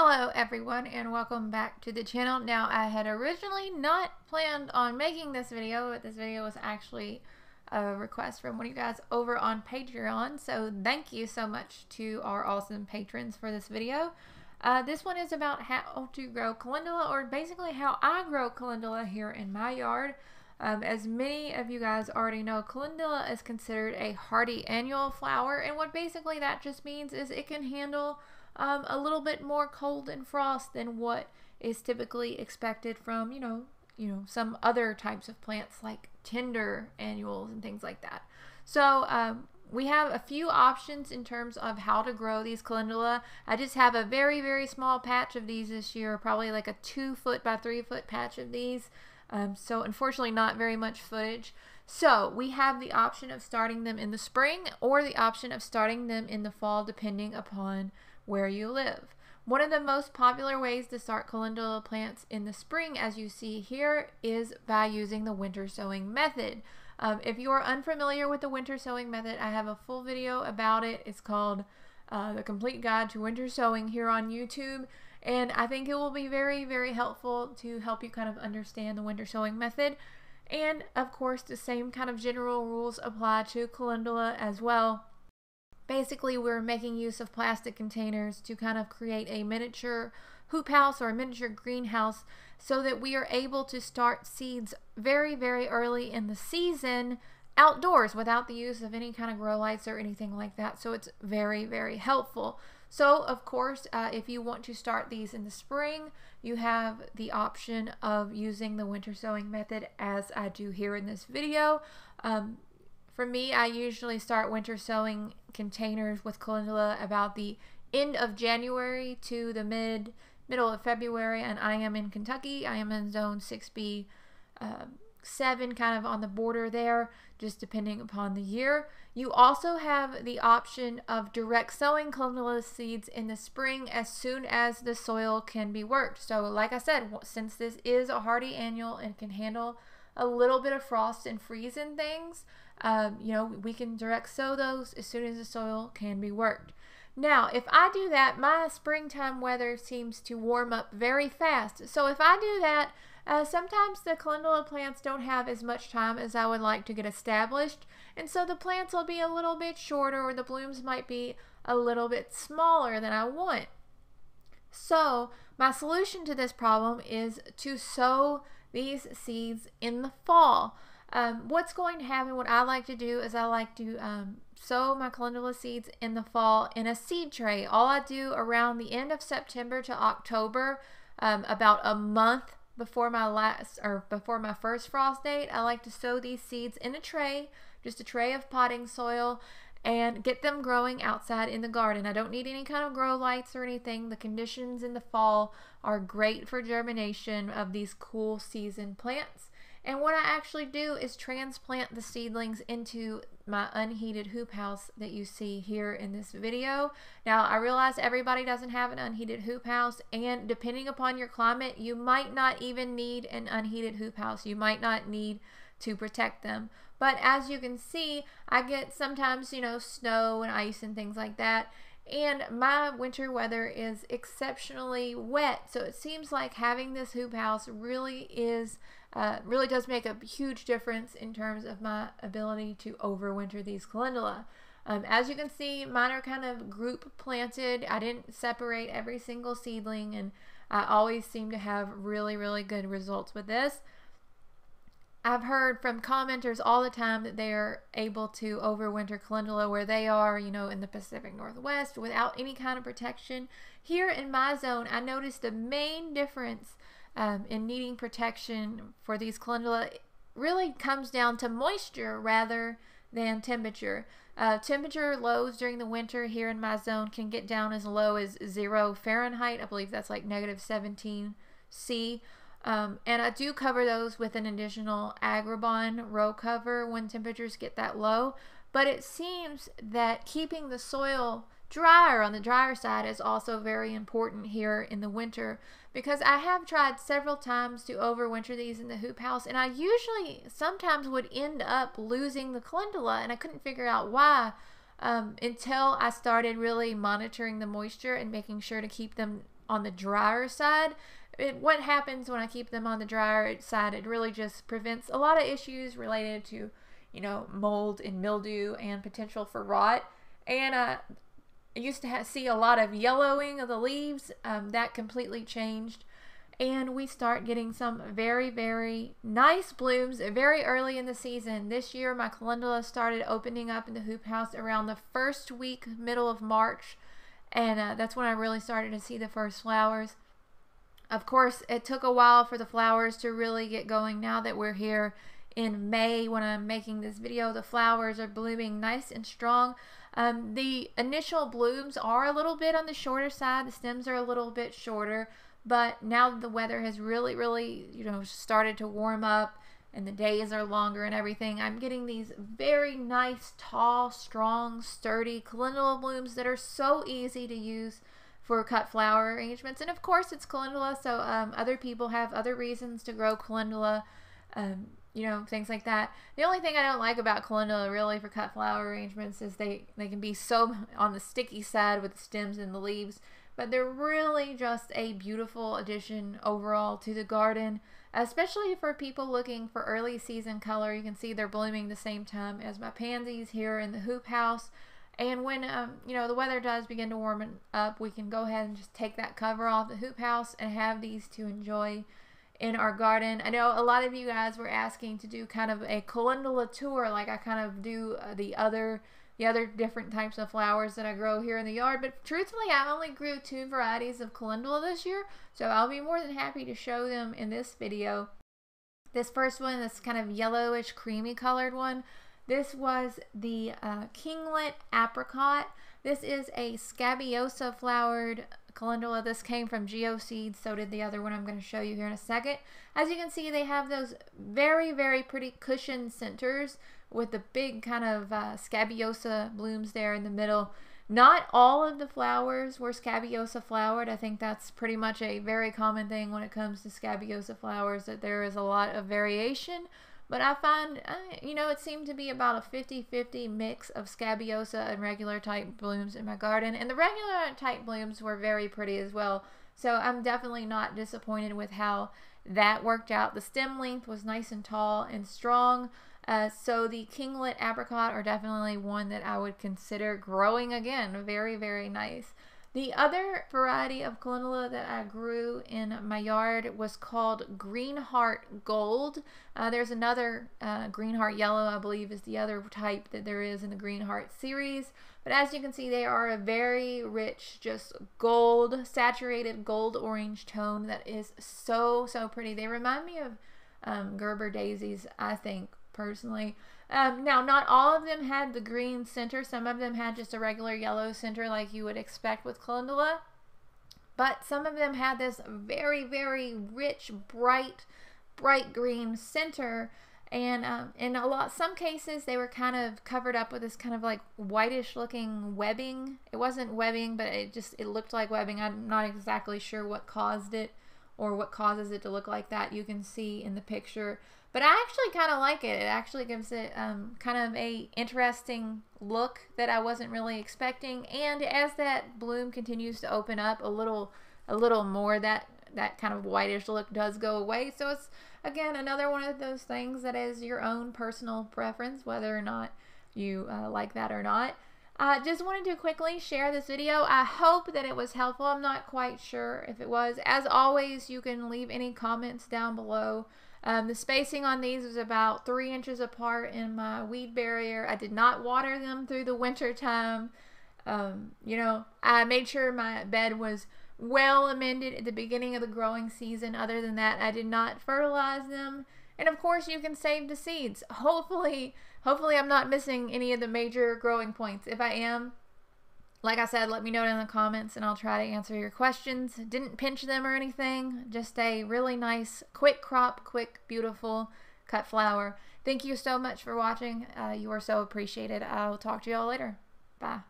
Hello everyone and welcome back to the channel. Now I had originally not planned on making this video, but this video was actually a request from one of you guys over on Patreon, so thank you so much to our awesome patrons for this video. This one is about how to grow calendula, or basically how I grow calendula here in my yard. As many of you guys already know, calendula is considered a hardy annual flower, and what basically that just means is it can handle a little bit more cold and frost than what is typically expected from, you know, some other types of plants like tender annuals and things like that. So we have a few options in terms of how to grow these calendula. I just have a very, very small patch of these this year, probably like a 2-foot by 3-foot patch of these. So unfortunately not very much footage. So we have the option of starting them in the spring or the option of starting them in the fall, depending upon where you live. One of the most popular ways to start calendula plants in the spring, as you see here, is by using the winter sowing method. If you are unfamiliar with the winter sowing method, I have a full video about it. It's called The Complete Guide to Winter Sowing here on YouTube, and I think it will be very, very helpful to help you kind of understand the winter sowing method. And of course, the same kind of general rules apply to calendula as well. Basically, we're making use of plastic containers to kind of create a miniature hoop house or a miniature greenhouse so that we are able to start seeds very, very early in the season outdoors without the use of any kind of grow lights or anything like that. So it's very, very helpful. So of course, if you want to start these in the spring, you have the option of using the winter sowing method as I do here in this video. For me, I usually start winter sowing containers with calendula about the end of January to the middle of February, and I am in Kentucky. I am in zone 6B, 7, kind of on the border there, just depending upon the year. You also have the option of direct sowing calendula seeds in the spring as soon as the soil can be worked. So like I said, since this is a hardy annual and can handle a little bit of frost and freeze and things, you know, we can direct sow those as soon as the soil can be worked. Now, if I do that, my springtime weather seems to warm up very fast. So if I do that, sometimes the calendula plants don't have as much time as I would like to get established. And so the plants will be a little bit shorter, or the blooms might be a little bit smaller than I want. So my solution to this problem is to sow these seeds in the fall. What's going to happen, what I like to do, is I like to sow my calendula seeds in the fall in a seed tray. All I do around the end of September to October, about a month before my first frost date, I like to sow these seeds in a tray, just a tray of potting soil, and get them growing outside in the garden. I don't need any kind of grow lights or anything. The conditions in the fall are great for germination of these cool season plants. And what I actually do is transplant the seedlings into my unheated hoop house that you see here in this video. Now, I realize everybody doesn't have an unheated hoop house, and depending upon your climate, you might not even need an unheated hoop house. You might not need to protect them. But as you can see, I get sometimes, you know, snow and ice and things like that. And my winter weather is exceptionally wet, so it seems like having this hoop house really does make a huge difference in terms of my ability to overwinter these calendula. As you can see, mine are kind of group planted. I didn't separate every single seedling, and I always seem to have really, really good results with this. I've heard from commenters all the time that they are able to overwinter calendula where they are, you know, in the Pacific Northwest without any kind of protection. Here in my zone, I noticed the main difference in needing protection for these calendula really comes down to moisture rather than temperature. Temperature lows during the winter here in my zone can get down as low as 0°F. I believe that's like -17°C. And I do cover those with an additional Agribon row cover when temperatures get that low. But it seems that keeping the soil drier, on the drier side, is also very important here in the winter, because I have tried several times to overwinter these in the hoop house, and I usually sometimes would end up losing the calendula, and I couldn't figure out why until I started really monitoring the moisture and making sure to keep them on the drier side. What happens when I keep them on the drier side, it really just prevents a lot of issues related to, you know, mold and mildew and potential for rot. And I used to see a lot of yellowing of the leaves. That completely changed. And we start getting some very, very nice blooms very early in the season. This year, my calendula started opening up in the hoop house around the first week, middle of March. And that's when I really started to see the first flowers. Of course, it took a while for the flowers to really get going. Now that we're here in May when I'm making this video, the flowers are blooming nice and strong. The initial blooms are a little bit on the shorter side. The stems are a little bit shorter. But now the weather has really, you know, started to warm up and the days are longer and everything, I'm getting these very nice, tall, strong, sturdy calendula blooms that are so easy to use for cut flower arrangements. And of course it's calendula, so other people have other reasons to grow calendula, you know, things like that. The only thing I don't like about calendula really for cut flower arrangements is they can be so on the sticky side with the stems and the leaves. But they're really just a beautiful addition overall to the garden, especially for people looking for early season color. You can see they're blooming the same time as my pansies here in the hoop house. And when, you know, the weather does begin to warm up, we can go ahead and just take that cover off the hoop house and have these to enjoy in our garden. I know a lot of you guys were asking to do kind of a calendula tour, like I kind of do the other different types of flowers that I grow here in the yard, but truthfully I only grew 2 varieties of calendula this year, so I'll be more than happy to show them in this video. This first one, this kind of yellowish creamy colored one, this was the Kinglet Apricot. This is a scabiosa flowered calendula. This came from Geo Seeds, so did the other one I'm going to show you here in a second. As you can see, they have those very, very pretty cushioned centers with the big kind of scabiosa blooms there in the middle. Not all of the flowers were scabiosa flowered. I think that's pretty much a very common thing when it comes to scabiosa flowers, that there is a lot of variation. But I find, you know, it seemed to be about a 50-50 mix of scabiosa and regular type blooms in my garden. And the regular type blooms were very pretty as well. So I'm definitely not disappointed with how that worked out. The stem length was nice and tall and strong. So the Kinglet Apricot are definitely one that I would consider growing again. Very, very nice. The other variety of calendula that I grew in my yard was called Greenheart Gold. There's another Greenheart Yellow, I believe, is the other type that there is in the Greenheart series. But as you can see, they are a very rich, just gold, saturated gold orange tone that is so, so pretty. They remind me of Gerber daisies, I think, personally. Now, not all of them had the green center. Some of them had just a regular yellow center like you would expect with calendula. But some of them had this very, very rich, bright green center. And in some cases, they were kind of covered up with this kind of like whitish looking webbing. It wasn't webbing, but it looked like webbing. I'm not exactly sure what caused it or what causes it to look like that. You can see in the picture. But I actually kind of like it. It actually gives it kind of a interesting look that I wasn't really expecting. And as that bloom continues to open up a little more, that kind of whitish look does go away. So it's, again, another one of those things that is your own personal preference, whether or not you like that or not. I just wanted to quickly share this video. I hope that it was helpful. I'm not quite sure if it was. As always, you can leave any comments down below. The spacing on these was about 3 inches apart in my weed barrier. I did not water them through the winter time. You know, I made sure my bed was well amended at the beginning of the growing season. Other than that, I did not fertilize them. And of course, you can save the seeds. Hopefully I'm not missing any of the major growing points. If I am, like I said, let me know in the comments and I'll try to answer your questions. Didn't pinch them or anything. Just a really nice, quick crop, quick, beautiful cut flower. Thank you so much for watching. You are so appreciated. I'll talk to you all later. Bye.